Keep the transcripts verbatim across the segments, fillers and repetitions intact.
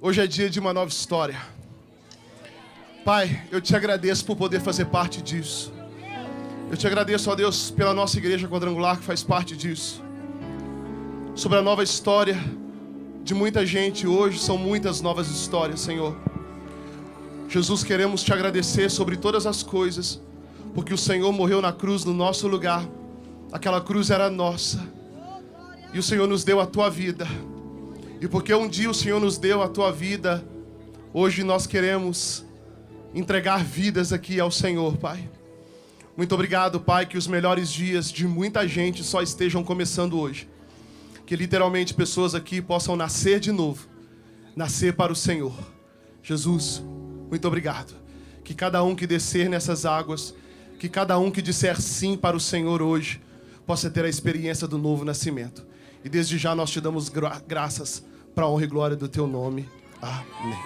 Hoje é dia de uma nova história. Pai, eu te agradeço por poder fazer parte disso. Eu te agradeço, ó Deus, pela nossa igreja quadrangular que faz parte disso. Sobre a nova história de muita gente hoje, são muitas novas histórias, Senhor. Jesus, queremos te agradecer sobre todas as coisas, porque o Senhor morreu na cruz no nosso lugar. Aquela cruz era nossa. E o Senhor nos deu a tua vida. E porque um dia o Senhor nos deu a tua vida, hoje nós queremos entregar vidas aqui ao Senhor, Pai. Muito obrigado, Pai, que os melhores dias de muita gente só estejam começando hoje. Que literalmente pessoas aqui possam nascer de novo, nascer para o Senhor. Jesus, muito obrigado. Que cada um que descer nessas águas, que cada um que disser sim para o Senhor hoje, possa ter a experiência do novo nascimento. E desde já nós te damos gra- graças para a honra e glória do teu nome. Amém.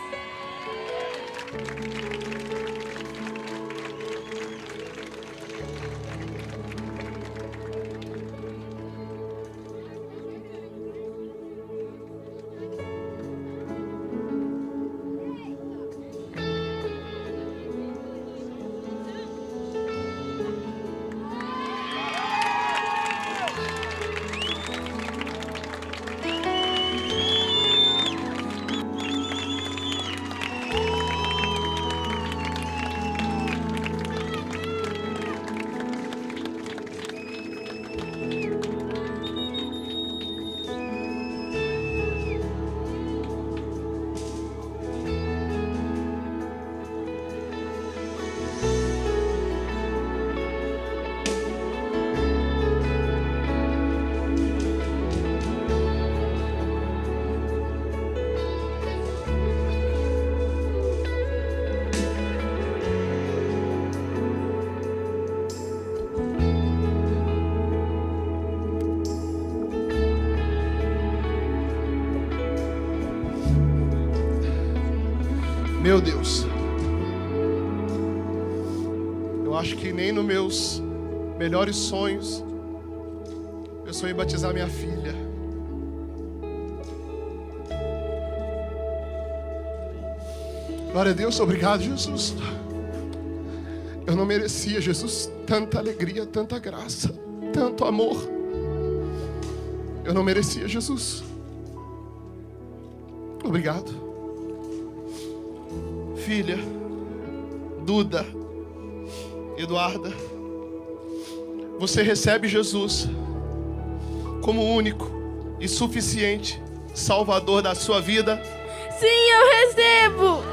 Meu Deus, eu acho que nem nos meus melhores sonhos eu sonhei batizar minha filha. Glória a Deus, obrigado, Jesus. Eu não merecia, Jesus, tanta alegria, tanta graça, tanto amor. Eu não merecia, Jesus. Obrigado. Filha, Duda, Eduarda, você recebe Jesus como único e suficiente Salvador da sua vida? Sim, eu recebo!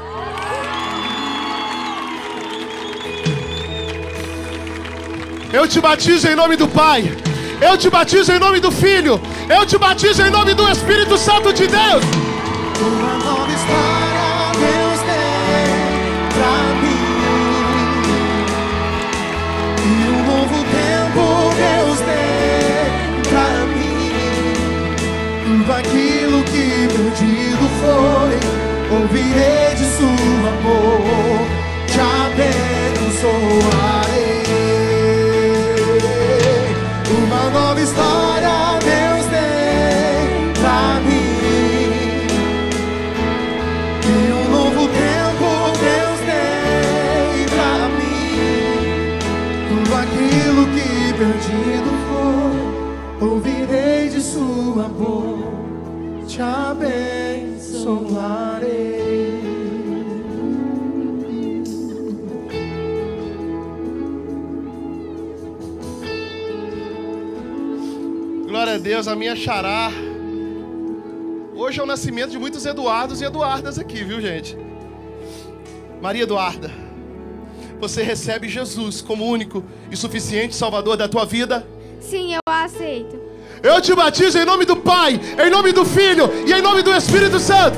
Eu te batizo em nome do Pai, eu te batizo em nome do Filho, eu te batizo em nome do Espírito Santo de Deus! Uma nova história. Aquilo que perdido foi, ouvirei de seu amor, te abençoarei. Uma nova história Deus tem pra mim, e um novo tempo Deus tem pra mim. Tudo aquilo que perdido foi, ouvirei de seu amor, te abençoarei. Glória a Deus, a minha xará. Hoje é o nascimento de muitos Eduardos e Eduardas aqui, viu, gente? Maria Eduarda, você recebe Jesus como único e suficiente Salvador da tua vida? Sim, eu aceito. Eu te batizo em nome do Pai, em nome do Filho e em nome do Espírito Santo.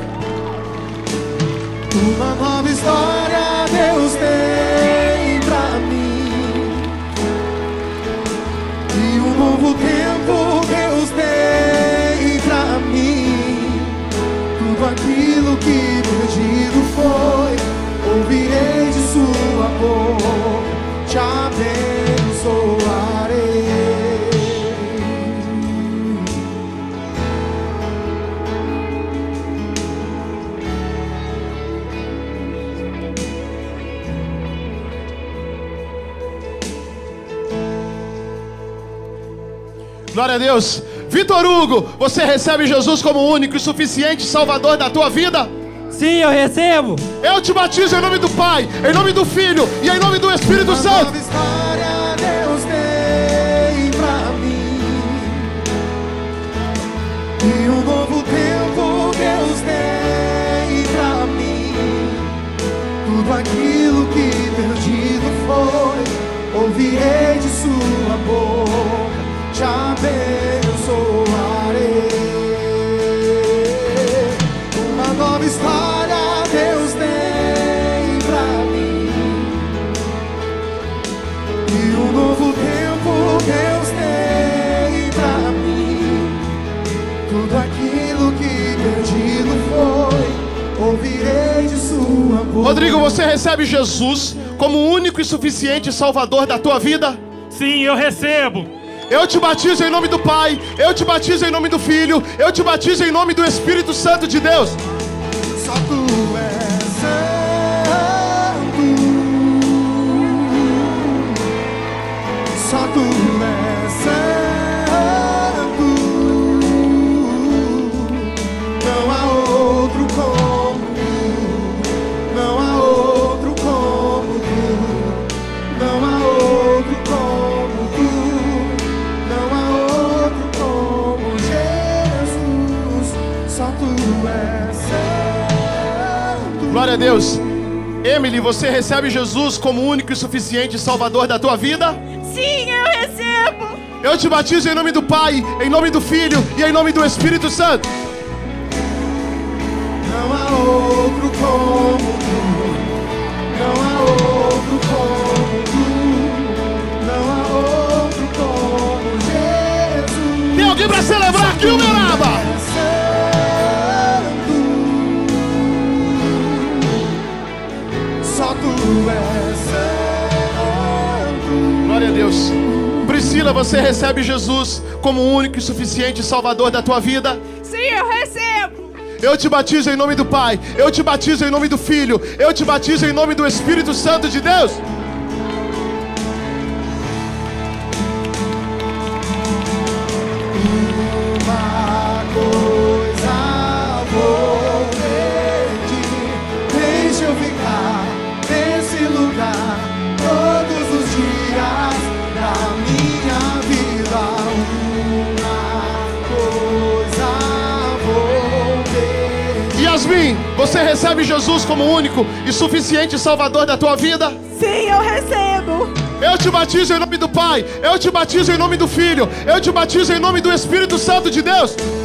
Uma nova história Deus tem pra mim, e um novo tempo Deus tem pra mim. Tudo aquilo que perdido foi, ouvirei de seu amor, te abençoarei. Glória a Deus. Vitor Hugo, você recebe Jesus como único e suficiente Salvador da tua vida? Sim, eu recebo. Eu te batizo em nome do Pai, em nome do Filho e em nome do Espírito Santo. E um novo tempo Deus tem pra mim. Tudo aquilo que perdido foi, ouvirei de sua boca, te abençoarei. Uma nova história Deus tem pra mim. E um novo tempo Deus tem pra mim. Tudo aquilo que perdido foi, ouvirei de sua boca. Rodrigo, você recebe Jesus como o único e suficiente Salvador da tua vida? Sim, eu recebo. Eu te batizo em nome do Pai, eu te batizo em nome do Filho, eu te batizo em nome do Espírito Santo de Deus. Só tu és santo. Só tu és santo. Não há outro como tu. Não há outro como tu. Não há outro como tu. Não há outro como Jesus. Só tu és santo. Glória a Deus. Emily, você recebe Jesus como único e suficiente Salvador da tua vida? Sim, eu recebo. Eu te batizo em nome do Pai, em nome do Filho e em nome do Espírito Santo. Não há outro como tu. Não há outro como tu. Não há outro como Jesus. Tem alguém para celebrar aqui, o Uberaba? Glória a Deus. Priscila, você recebe Jesus como o único e suficiente Salvador da tua vida? Sim, eu recebo. Eu te batizo em nome do Pai, eu te batizo em nome do Filho, eu te batizo em nome do Espírito Santo de Deus. Uma coisa vou pedir, deixa eu ficar nesse lugar todos os dias da minha vida. Uma coisa vou ter. Yasmin, você recebe Jesus como único e suficiente Salvador da tua vida? Sim, eu recebo. Eu te batizo em nome do Pai, eu te batizo em nome do Filho, eu te batizo em nome do Espírito Santo de Deus. Uma coisa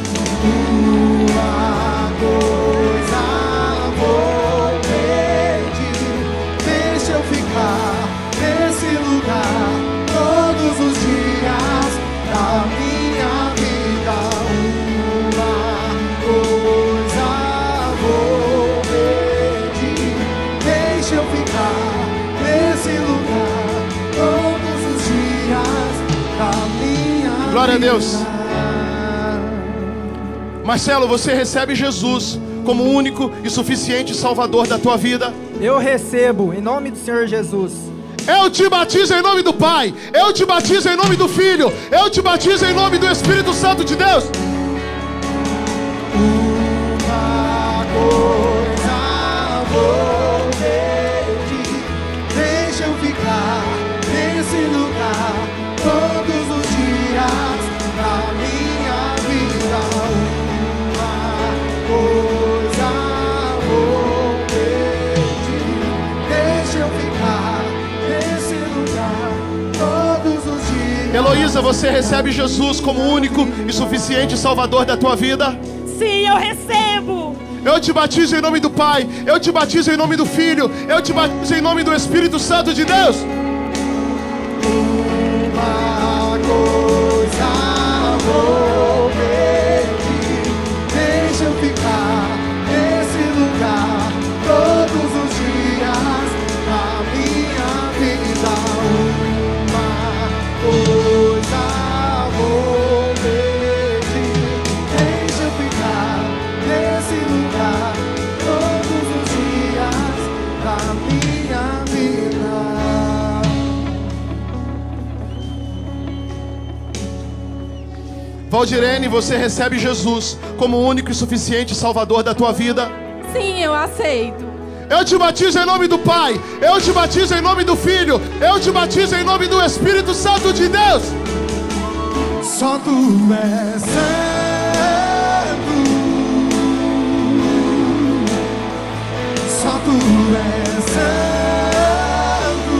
vou pedir, deixa eu ficar nesse lugar todos os dias da minha vida. Uma coisa vou pedir, deixa eu ficar nesse lugar todos os dias da minha vida. Glória a Deus. Marcelo, você recebe Jesus como único e suficiente Salvador da tua vida? Eu recebo, em nome do Senhor Jesus. Eu te batizo em nome do Pai, eu te batizo em nome do Filho, eu te batizo em nome do Espírito Santo de Deus. Uma coisa vou pedir, deixa eu ficar nesse lugar todos os dias da minha vida. Heloísa, você recebe Jesus como único e suficiente Salvador da tua vida? Sim, eu recebo. Eu te batizo em nome do Pai, eu te batizo em nome do Filho, eu te batizo em nome do Espírito Santo de Deus. Uma coisa vou pedir, deixa eu ficar nesse lugar todos os dias da minha vida. Todos os dias da minha vida. Valdirene, você recebe Jesus como o único e suficiente Salvador da tua vida? Sim, eu aceito. Eu te batizo em nome do Pai, eu te batizo em nome do Filho, eu te batizo em nome do Espírito Santo de Deus. Só tu és santo, só tu és santo,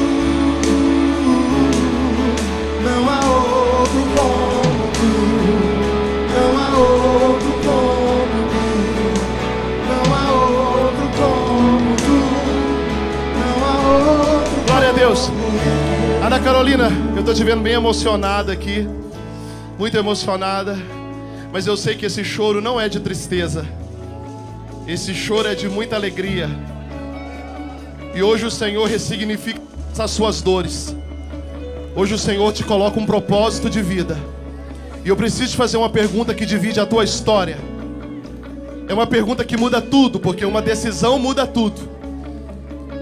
não há outro como tu, não há outro como tu, não há outro como tu, não há outro. Glória a Deus. Ana Carolina, eu tô te vendo bem emocionada aqui. Muito emocionada, mas eu sei que esse choro não é de tristeza, esse choro é de muita alegria. E hoje o Senhor ressignifica as suas dores. Hoje o Senhor te coloca um propósito de vida. E eu preciso te fazer uma pergunta que divide a tua história. É uma pergunta que muda tudo, porque uma decisão muda tudo.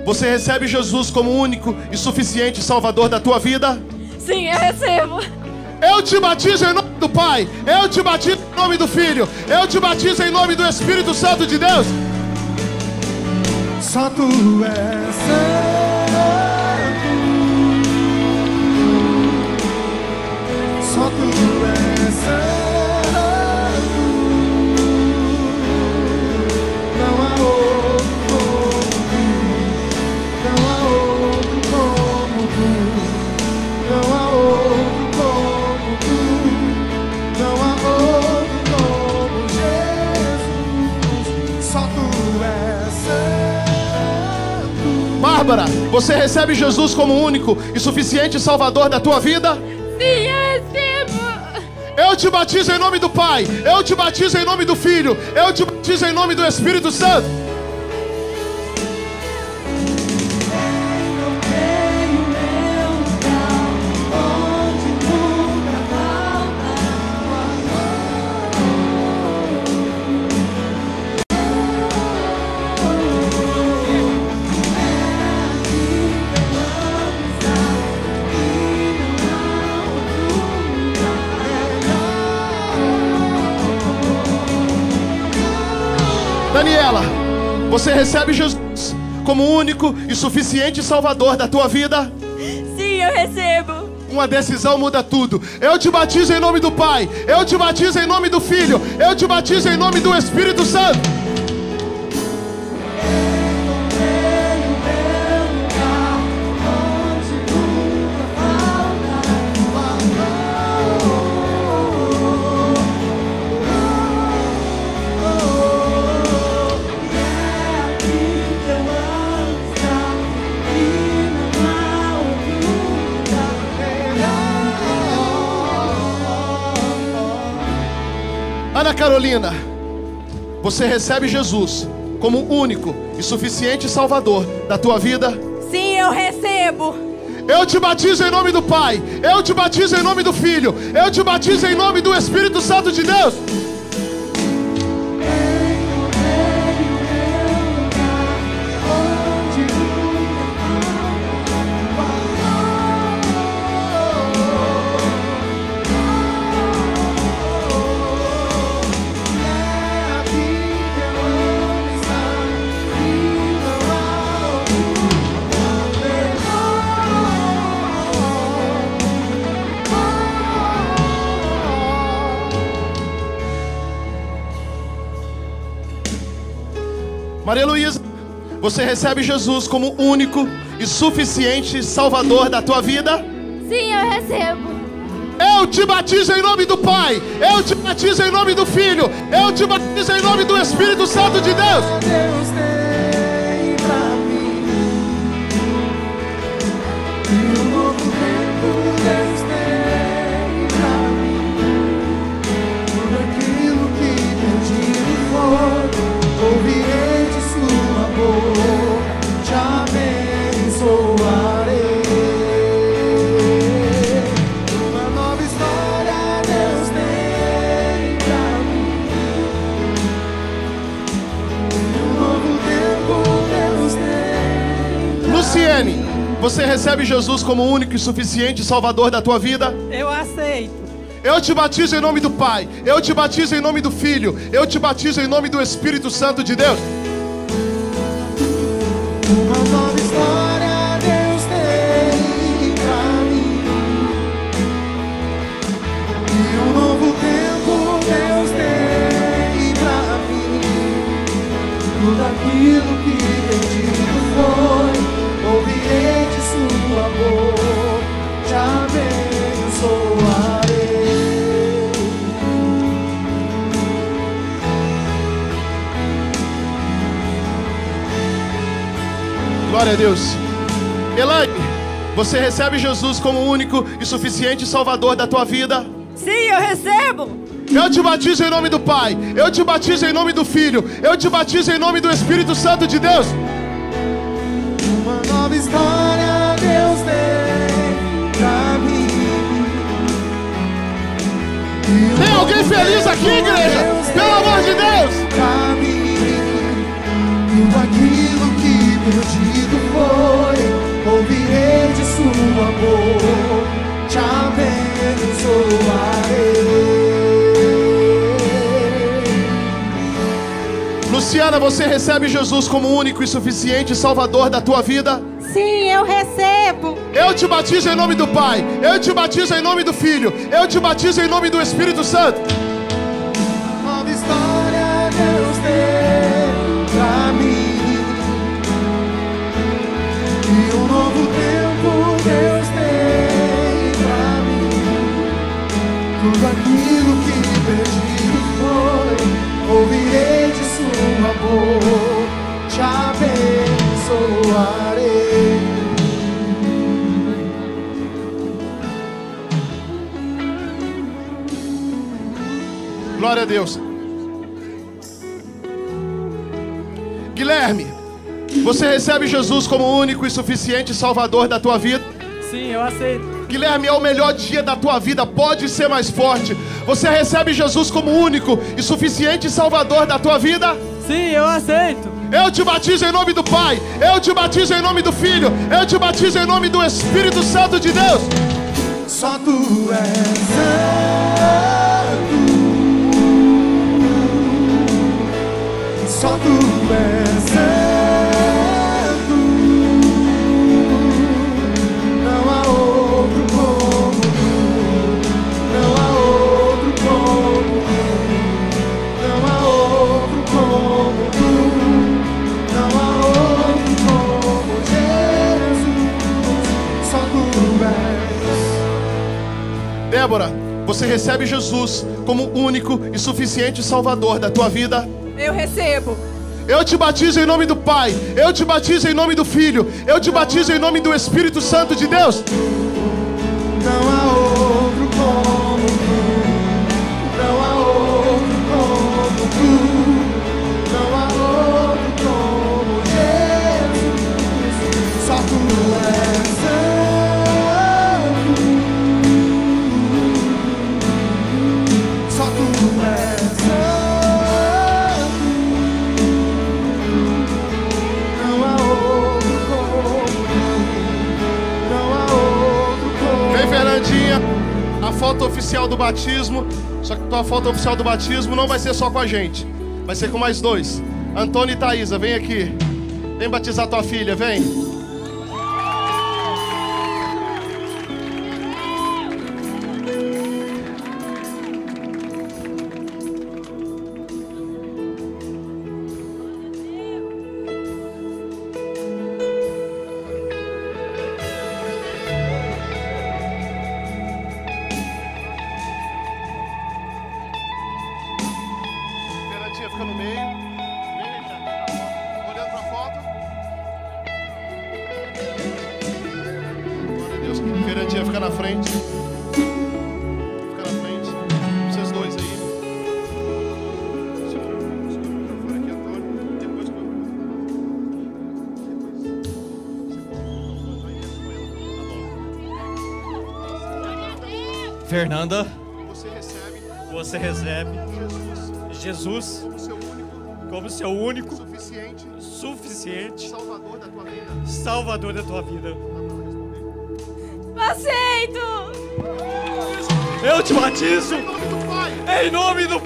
Você recebe Jesus como único e suficiente Salvador da tua vida? Sim, eu recebo. Eu te batizo em nome do Pai, eu te batizo em nome do Filho, eu te batizo em nome do Espírito Santo de Deus. Só tu és santo, só tu és santo, não há outro como tu, não há outro como tu, não há outro. Bárbara, você recebe Jesus como único e suficiente Salvador da tua vida? Sim, eu recebo. Eu te batizo em nome do Pai, eu te batizo em nome do Filho, eu te batizo em nome do Espírito Santo. Você recebe Jesus como único e suficiente Salvador da tua vida? Sim, eu recebo. Uma decisão muda tudo. Eu te batizo em nome do Pai, eu te batizo em nome do Filho, eu te batizo em nome do Espírito Santo. Ana Carolina, você recebe Jesus como único e suficiente Salvador da tua vida? Sim, eu recebo. Eu te batizo em nome do Pai, eu te batizo em nome do Filho, eu te batizo em nome do Espírito Santo de Deus. Maria Luísa, você recebe Jesus como único e suficiente Salvador da tua vida? Sim, eu recebo. Eu te batizo em nome do Pai, eu te batizo em nome do Filho, eu te batizo em nome do Espírito Santo de Deus. Deus tem pra mim, e um novo tempo Deus tem pra mim, tudo aquilo que pedido for, ouvirei. Te abençoarei. Uma nova história Deus tem pra mim, um novo tempo Deus tem. Luciene, você recebe Jesus como único e suficiente Salvador da tua vida? Eu aceito. Eu te batizo em nome do Pai, eu te batizo em nome do Filho, eu te batizo em nome do Espírito Santo de Deus. Uma nova história Deus tem pra mim, e um novo tempo Deus tem pra mim. Tudo aquilo que perdido foi, ouvirei de sua voz. Já veio soar. Glória a Deus. Elaine, você recebe Jesus como único e suficiente Salvador da tua vida? Sim, eu recebo. Eu te batizo em nome do Pai, eu te batizo em nome do Filho, eu te batizo em nome do Espírito Santo de Deus. Uma nova história Deus tem pra mim. Tem alguém feliz aqui, igreja? Pelo amor de Deus! Pra mim, perdido foi, ouvirei de sua voz, te abençoarei. Luciana, você recebe Jesus como único e suficiente Salvador da tua vida? Sim, eu recebo. Eu te batizo em nome do Pai, eu te batizo em nome do Filho, eu te batizo em nome do Espírito Santo. Uma nova história Deus tem pra mim, e um novo tempo Deus tem pra mim. Tudo aquilo que perdido foi, ouvirei de sua voz, te abençoarei. Glória a Deus. Guilherme, você recebe Jesus como único e suficiente Salvador da tua vida? Sim, eu aceito. Guilherme, é o melhor dia da tua vida, pode ser mais forte. Você recebe Jesus como único e suficiente Salvador da tua vida? Sim, eu aceito. Eu te batizo em nome do Pai, eu te batizo em nome do Filho, eu te batizo em nome do Espírito Santo de Deus. Só tu és santo, só tu és santo. Débora, você recebe Jesus como único e suficiente Salvador da tua vida? Eu recebo. Eu te batizo em nome do Pai, eu te batizo em nome do Filho, eu te batizo em nome do Espírito Santo de Deus. Não há outro como tu, não há outro como tu, não há outro como Jesus, só tu és. A foto oficial do batismo. Só que a foto oficial do batismo não vai ser só com a gente, vai ser com mais dois. Antônio e Thaísa, vem aqui. Vem batizar tua filha, vem. Fernanda, você recebe, você recebe Jesus, Jesus como seu único, suficiente, suficiente Salvador da tua vida. Salvador da tua vida. Aceito! Eu te batizo em nome do Pai, em nome do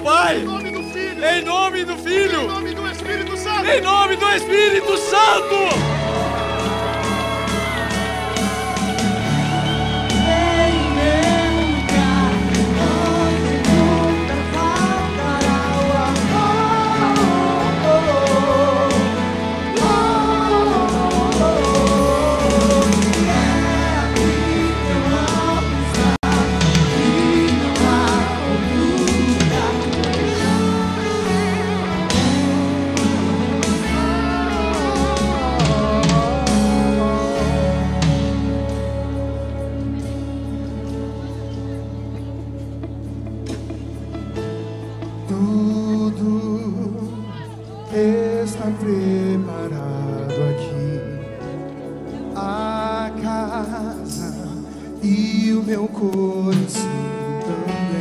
Filho, em nome do Filho, em nome do Espírito Santo, em nome do Espírito Santo. E o meu coração também.